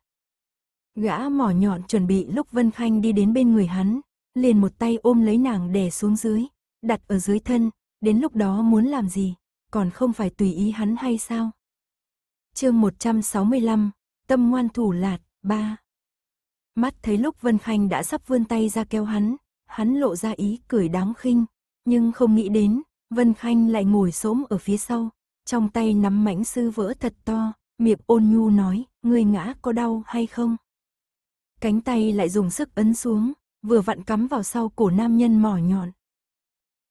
Gã mỏ nhọn chuẩn bị lúc Vân Khanh đi đến bên người hắn, liền một tay ôm lấy nàng đè xuống dưới, đặt ở dưới thân, đến lúc đó muốn làm gì, còn không phải tùy ý hắn hay sao? Chương 165, tâm ngoan thủ lạt, 3. Mắt thấy lúc Vân Khanh đã sắp vươn tay ra kéo hắn lộ ra ý cười đáng khinh, nhưng không nghĩ đến, Vân Khanh lại ngồi xổm ở phía sau, trong tay nắm mảnh sư vỡ thật to, miệng ôn nhu nói, ngươi ngã có đau hay không? Cánh tay lại dùng sức ấn xuống, vừa vặn cắm vào sau cổ nam nhân mỏ nhọn.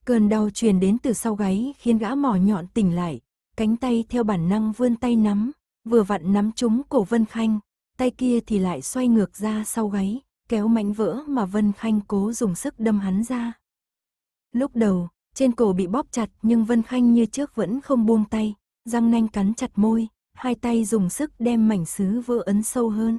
Cơn đau truyền đến từ sau gáy khiến gã mỏ nhọn tỉnh lại, cánh tay theo bản năng vươn tay nắm, vừa vặn nắm trúng cổ Vân Khanh, tay kia thì lại xoay ngược ra sau gáy, kéo mảnh vỡ mà Vân Khanh cố dùng sức đâm hắn ra. Lúc đầu, trên cổ bị bóp chặt nhưng Vân Khanh như trước vẫn không buông tay, răng nanh cắn chặt môi, hai tay dùng sức đem mảnh sứ vỡ ấn sâu hơn.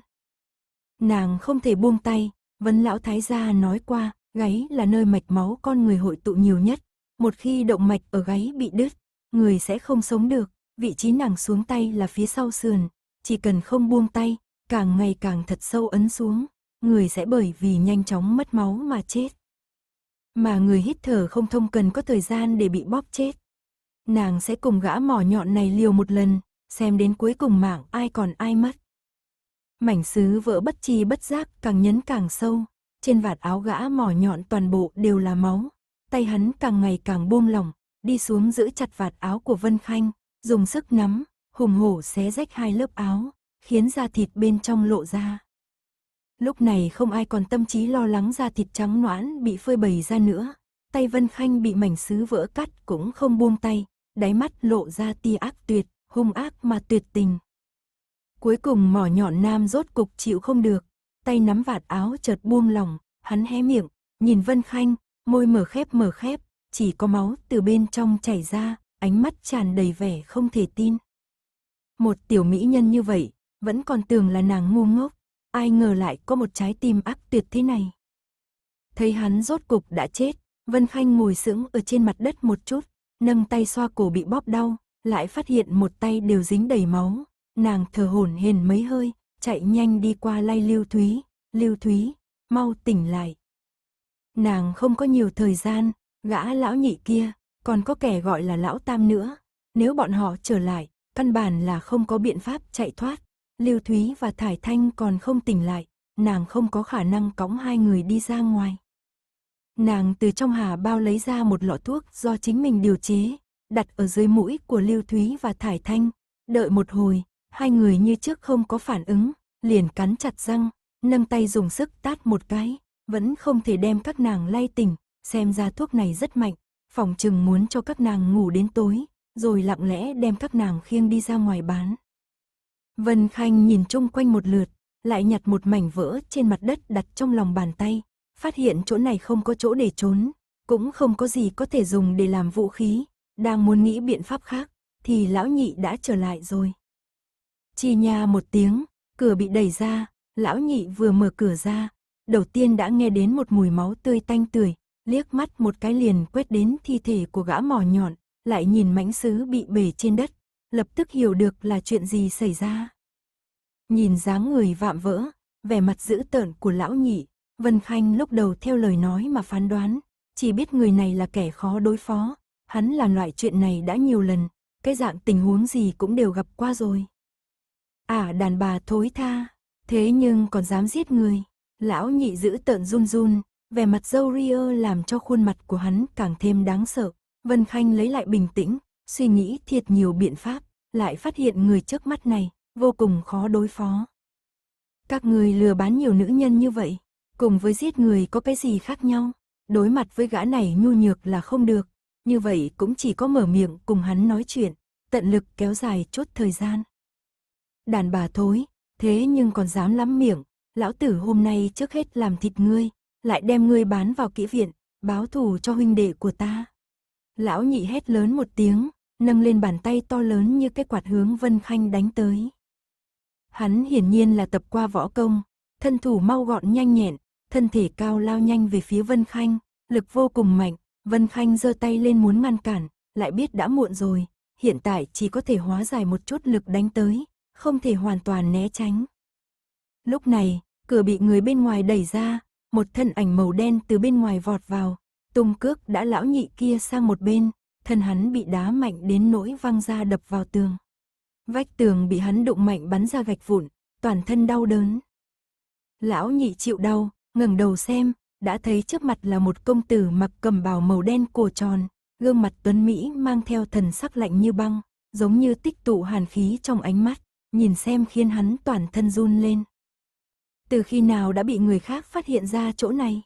Nàng không thể buông tay, Vân Lão Thái Gia nói qua, gáy là nơi mạch máu con người hội tụ nhiều nhất, một khi động mạch ở gáy bị đứt, người sẽ không sống được, vị trí nàng xuống tay là phía sau sườn, chỉ cần không buông tay, càng ngày càng thật sâu ấn xuống, người sẽ bởi vì nhanh chóng mất máu mà chết. Mà người hít thở không thông cần có thời gian để bị bóp chết. Nàng sẽ cùng gã mỏ nhọn này liều một lần, xem đến cuối cùng mạng ai còn ai mất. Mảnh sứ vỡ bất chi bất giác càng nhấn càng sâu, trên vạt áo gã mỏ nhọn toàn bộ đều là máu, tay hắn càng ngày càng buông lỏng, đi xuống giữ chặt vạt áo của Vân Khanh, dùng sức nắm, hùng hổ xé rách hai lớp áo, khiến da thịt bên trong lộ ra. Lúc này không ai còn tâm trí lo lắng da thịt trắng nõn bị phơi bày ra nữa, tay Vân Khanh bị mảnh sứ vỡ cắt cũng không buông tay, đáy mắt lộ ra tia ác tuyệt, hung ác mà tuyệt tình. Cuối cùng mỏ nhọn nam rốt cục chịu không được, tay nắm vạt áo chợt buông lỏng, hắn hé miệng, nhìn Vân Khanh, môi mở khép, chỉ có máu từ bên trong chảy ra, ánh mắt tràn đầy vẻ không thể tin. Một tiểu mỹ nhân như vậy, vẫn còn tưởng là nàng ngu ngốc, ai ngờ lại có một trái tim ác tuyệt thế này. Thấy hắn rốt cục đã chết, Vân Khanh ngồi sững ở trên mặt đất một chút, nâng tay xoa cổ bị bóp đau, lại phát hiện một tay đều dính đầy máu, nàng thở hổn hển mấy hơi, chạy nhanh đi qua lay Lưu Thúy, Lưu Thúy, mau tỉnh lại. Nàng không có nhiều thời gian, gã lão nhị kia, còn có kẻ gọi là lão tam nữa. Nếu bọn họ trở lại, căn bản là không có biện pháp chạy thoát. Lưu Thúy và Thải Thanh còn không tỉnh lại, nàng không có khả năng cõng hai người đi ra ngoài. Nàng từ trong hà bao lấy ra một lọ thuốc do chính mình điều chế, đặt ở dưới mũi của Lưu Thúy và Thải Thanh. Đợi một hồi, hai người như trước không có phản ứng, liền cắn chặt răng, nâng tay dùng sức tát một cái, vẫn không thể đem các nàng lay tỉnh. Xem ra thuốc này rất mạnh, phỏng chừng muốn cho các nàng ngủ đến tối, rồi lặng lẽ đem các nàng khiêng đi ra ngoài bán. Vân Khanh nhìn chung quanh một lượt, lại nhặt một mảnh vỡ trên mặt đất đặt trong lòng bàn tay, phát hiện chỗ này không có chỗ để trốn, cũng không có gì có thể dùng để làm vũ khí, đang muốn nghĩ biện pháp khác, thì lão nhị đã trở lại rồi. Chi nha một tiếng, cửa bị đẩy ra, lão nhị vừa mở cửa ra, đầu tiên đã nghe đến một mùi máu tươi tanh tưởi, liếc mắt một cái liền quét đến thi thể của gã mỏ nhọn, lại nhìn mảnh sứ bị bể trên đất, lập tức hiểu được là chuyện gì xảy ra. Nhìn dáng người vạm vỡ, vẻ mặt dữ tợn của lão nhị, Vân Khanh lúc đầu theo lời nói mà phán đoán, chỉ biết người này là kẻ khó đối phó, hắn làm loại chuyện này đã nhiều lần, cái dạng tình huống gì cũng đều gặp qua rồi. À, đàn bà thối tha, thế nhưng còn dám giết người. Lão nhị dữ tợn run run, vẻ mặt râu ria làm cho khuôn mặt của hắn càng thêm đáng sợ. Vân Khanh lấy lại bình tĩnh, suy nghĩ thiệt nhiều biện pháp, lại phát hiện người trước mắt này vô cùng khó đối phó. Các người lừa bán nhiều nữ nhân như vậy, cùng với giết người có cái gì khác nhau? Đối mặt với gã này nhu nhược là không được, như vậy cũng chỉ có mở miệng cùng hắn nói chuyện, tận lực kéo dài chốt thời gian. Đàn bà thối, thế nhưng còn dám lắm miệng, lão tử hôm nay trước hết làm thịt ngươi, lại đem ngươi bán vào kỹ viện, báo thù cho huynh đệ của ta. Lão nhị hét lớn một tiếng, nâng lên bàn tay to lớn như cái quạt hướng Vân Khanh đánh tới. Hắn hiển nhiên là tập qua võ công, thân thủ mau gọn nhanh nhẹn, thân thể cao lao nhanh về phía Vân Khanh, lực vô cùng mạnh. Vân Khanh giơ tay lên muốn ngăn cản, lại biết đã muộn rồi, hiện tại chỉ có thể hóa giải một chút lực đánh tới, không thể hoàn toàn né tránh. Lúc này, cửa bị người bên ngoài đẩy ra, một thân ảnh màu đen từ bên ngoài vọt vào, tung cước đã lão nhị kia sang một bên, thân hắn bị đá mạnh đến nỗi văng ra đập vào tường. Vách tường bị hắn đụng mạnh bắn ra gạch vụn, toàn thân đau đớn. Lão nhị chịu đau, ngẩng đầu xem, đã thấy trước mặt là một công tử mặc cẩm bào màu đen cổ tròn, gương mặt tuấn mỹ mang theo thần sắc lạnh như băng, giống như tích tụ hàn khí trong ánh mắt, nhìn xem khiến hắn toàn thân run lên. Từ khi nào đã bị người khác phát hiện ra chỗ này?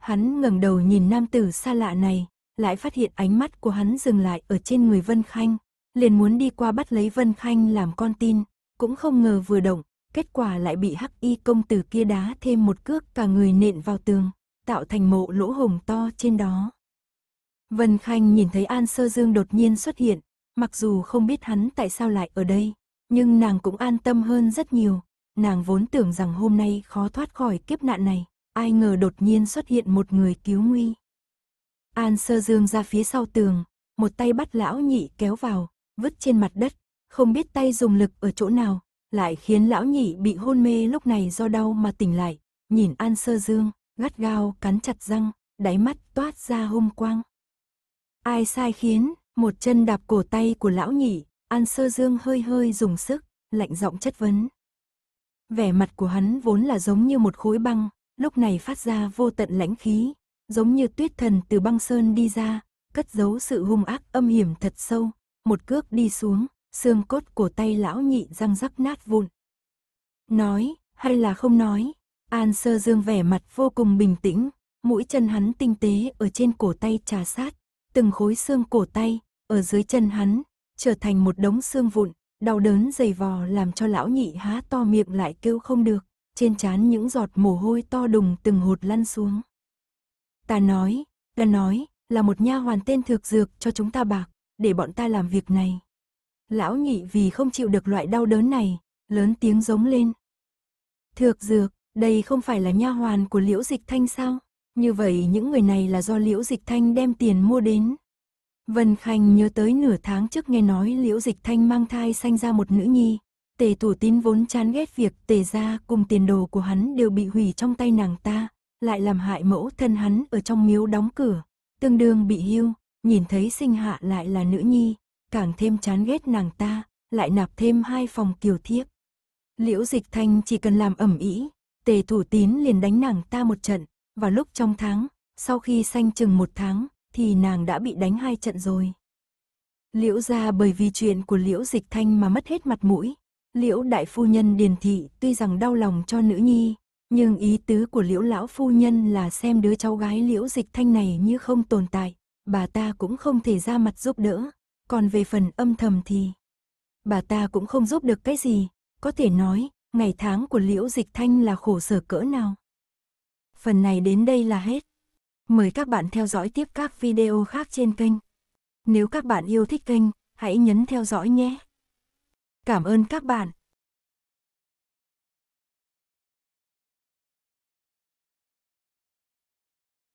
Hắn ngẩng đầu nhìn nam tử xa lạ này, lại phát hiện ánh mắt của hắn dừng lại ở trên người Vân Khanh, liền muốn đi qua bắt lấy Vân Khanh làm con tin, cũng không ngờ vừa động, kết quả lại bị hắc y công tử kia đá thêm một cước, cả người nện vào tường, tạo thành một lỗ hổng to trên đó. Vân Khanh nhìn thấy An Sơ Dương đột nhiên xuất hiện, mặc dù không biết hắn tại sao lại ở đây, nhưng nàng cũng an tâm hơn rất nhiều. Nàng vốn tưởng rằng hôm nay khó thoát khỏi kiếp nạn này, ai ngờ đột nhiên xuất hiện một người cứu nguy. An Sơ Dương ra phía sau tường, một tay bắt lão nhị kéo vào, vứt trên mặt đất, không biết tay dùng lực ở chỗ nào, lại khiến lão nhị bị hôn mê lúc này do đau mà tỉnh lại, nhìn An Sơ Dương, gắt gao cắn chặt răng, đáy mắt toát ra hung quang. Ai sai khiến? Một chân đạp cổ tay của lão nhị, An Sơ Dương hơi hơi dùng sức, lạnh giọng chất vấn. Vẻ mặt của hắn vốn là giống như một khối băng, lúc này phát ra vô tận lãnh khí, giống như tuyết thần từ băng sơn đi ra, cất giấu sự hung ác âm hiểm thật sâu, một cước đi xuống, xương cốt cổ tay lão nhị răng rắc nát vụn. Nói, hay là không nói? An Sơ Dương vẻ mặt vô cùng bình tĩnh, mũi chân hắn tinh tế ở trên cổ tay trà sát, từng khối xương cổ tay, ở dưới chân hắn, trở thành một đống xương vụn. Đau đớn dày vò làm cho lão nhị há to miệng lại kêu không được, trên trán những giọt mồ hôi to đùng từng hột lăn xuống. Ta nói, là một nha hoàn tên Thực Dược cho chúng ta bạc, để bọn ta làm việc này. Lão nhị vì không chịu được loại đau đớn này, lớn tiếng giống lên. Thực Dược, đây không phải là nha hoàn của Liễu Dịch Thanh sao? Như vậy những người này là do Liễu Dịch Thanh đem tiền mua đến. Vân Khanh nhớ tới nửa tháng trước nghe nói Liễu Dịch Thanh mang thai sanh ra một nữ nhi. Tề Thủ Tín vốn chán ghét việc Tề gia cùng tiền đồ của hắn đều bị hủy trong tay nàng ta, lại làm hại mẫu thân hắn ở trong miếu đóng cửa, tương đương bị hưu, nhìn thấy sinh hạ lại là nữ nhi, càng thêm chán ghét nàng ta, lại nạp thêm 2 phòng kiều thiếp. Liễu Dịch Thanh chỉ cần làm ẩm ĩ, Tề Thủ Tín liền đánh nàng ta một trận, và lúc trong tháng, sau khi sanh chừng 1 tháng, thì nàng đã bị đánh 2 trận rồi. Liễu gia bởi vì chuyện của Liễu Dịch Thanh mà mất hết mặt mũi. Liễu đại phu nhân Điền Thị tuy rằng đau lòng cho nữ nhi, nhưng ý tứ của Liễu lão phu nhân là xem đứa cháu gái Liễu Dịch Thanh này như không tồn tại, bà ta cũng không thể ra mặt giúp đỡ. Còn về phần âm thầm thì bà ta cũng không giúp được cái gì, có thể nói ngày tháng của Liễu Dịch Thanh là khổ sở cỡ nào. Phần này đến đây là hết. Mời các bạn theo dõi tiếp các video khác trên kênh. Nếu các bạn yêu thích kênh, hãy nhấn theo dõi nhé. Cảm ơn các bạn.